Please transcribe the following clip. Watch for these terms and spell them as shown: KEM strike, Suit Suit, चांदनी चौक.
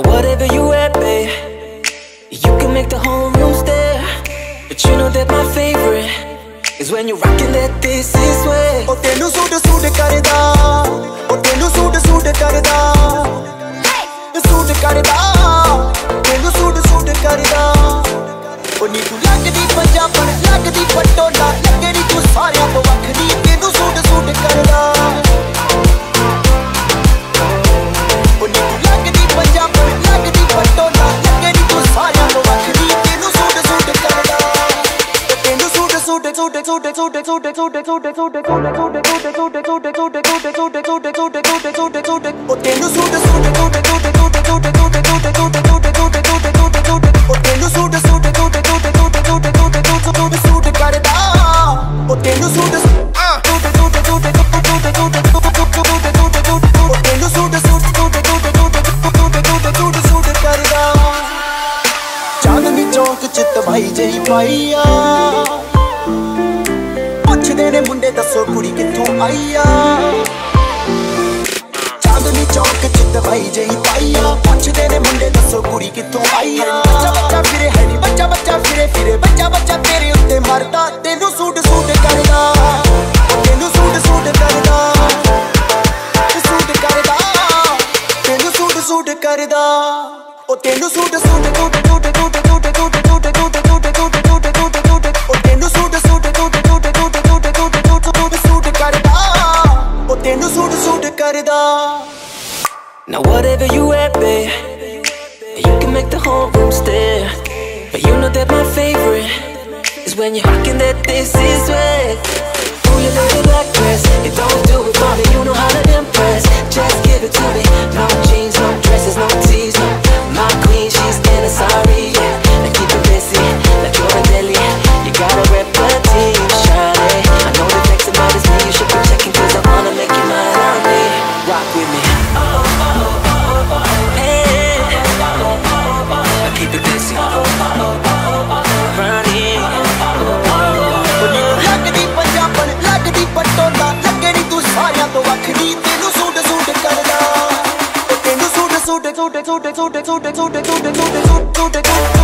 Now whatever you at, babe, you can make the whole room stare. But you know that my favorite is when you're rocking that this is way. Oh, tenu suit suit karda, oh tenu suit suit karda, suit karda, tenu suit suit karda. Oh ni tu lagdi panjaban, lagdi patola, lagdi tu saaryan to vakhdi. Tenu suit suit karda. मुंडे दसो कुड़ी कितों आईया चांदनी चौक चित भाई जई पाईया पूछ देने मुंडे दसो कुड़ी कितों आईया बच्चा बच्चा फिरे हरी बच्चा बच्चा फिरे फिरे बच्चा बच्चा तेरे उत्ते मारता तेनू सूट सूट करदा तेनू सूट सूट करदा सूट करदा तेनू सूट सूट करदा ओ तेनू suit suit suit suit suit Now whatever you at, babe, you can make the whole room stare. But you know that my favorite is when you're rocking that this is way. Pull your little black dress, you don't do it for me. You know how to impress, just give it to me. No jeans, no dresses, no tees, no. My queen, she's kinda sorry, yeah. Now keep it busy, like you're a deli. You gotta rep a team, shawty. I know the next about is me, you should be checking 'cause I wanna make you mine. Rock with me. Oh, oh, oh, oh, oh. Hey, I keep it busy. Oh, oh, oh, oh. Running. Boli lagdi panjaban, lagdi patola, lagdi tu saaryan to vakhdi. Tenu suit suit karda. Tenu suit suit suit suit suit suit suit suit suit suit suit suit suit.